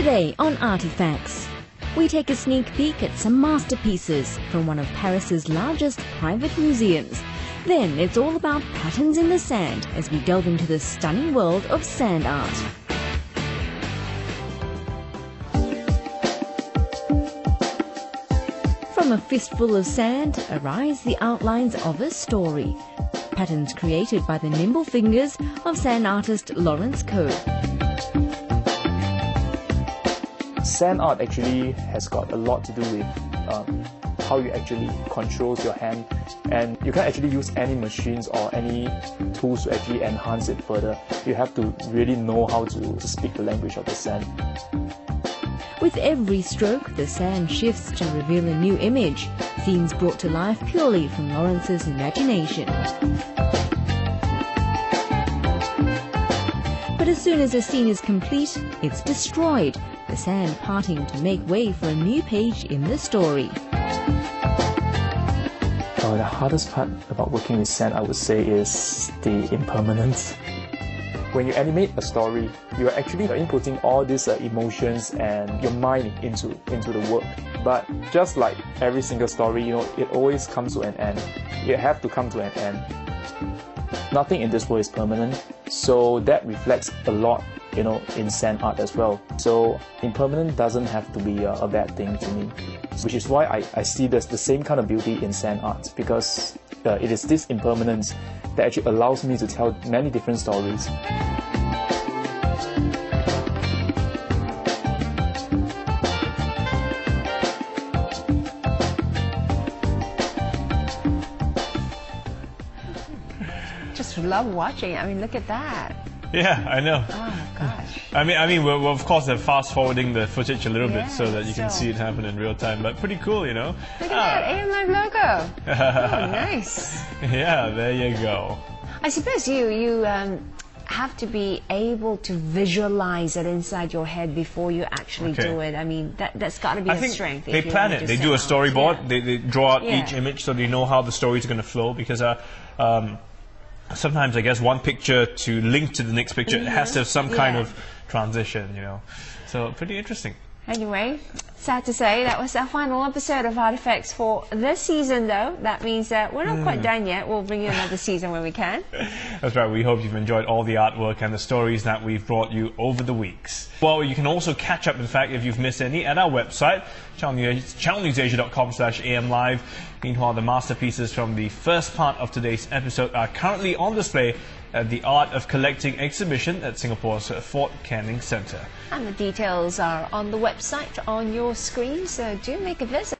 Today on Artifacts, we take a sneak peek at some masterpieces from one of Paris's largest private museums. Then it's all about patterns in the sand as we delve into the stunning world of sand art. From a fistful of sand arise the outlines of a story. Patterns created by the nimble fingers of sand artist Lawrence Koh. Sand art actually has got a lot to do with how you actually control your hand, and you can't actually use any machines or any tools to actually enhance it further. You have to really know how to speak the language of the sand. With every stroke, the sand shifts to reveal a new image, scenes brought to life purely from Lawrence's imagination. But as soon as a scene is complete, it's destroyed, the sand parting to make way for a new page in the story. The hardest part about working with sand, I would say, is the impermanence. When you animate a story, you are actually inputting all these emotions and your mind into the work. But just like every single story, it always comes to an end. It has to come to an end. Nothing in this world is permanent, so that reflects a lot, in sand art as well. So impermanent doesn't have to be a bad thing to me, which is why I see there's the same kind of beauty in sand art, because it is this impermanence that actually allows me to tell many different stories. Just love watching. I mean, look at that. Yeah, I know. Oh gosh. I mean, we're of course they're fast forwarding the footage a little bit so that you can see it happen in real time. But pretty cool, Look at that AMLive logo. Oh, nice. Yeah, there you go. I suppose you have to be able to visualize it inside your head before you actually do it. I mean, that's got to be a strength. They plan it. They do a storyboard. They draw out each image so they know how the story is going to flow, because sometimes I guess one picture to link to the next picture it has to have some kind of transition, So pretty interesting. Anyway, sad to say that was our final episode of Artifacts for this season, though. That means that we're not quite done yet. We'll bring you another season when we can. That's right. We hope you've enjoyed all the artwork and the stories that we've brought you over the weeks. Well, you can also catch up, in fact, if you've missed any, at our website, channelnewsasia.com/amlive. Meanwhile, the masterpieces from the first part of today's episode are currently on display at the Art of Collecting exhibition at Singapore's Fort Canning Centre. And the details are on the website on your screen, so do make a visit.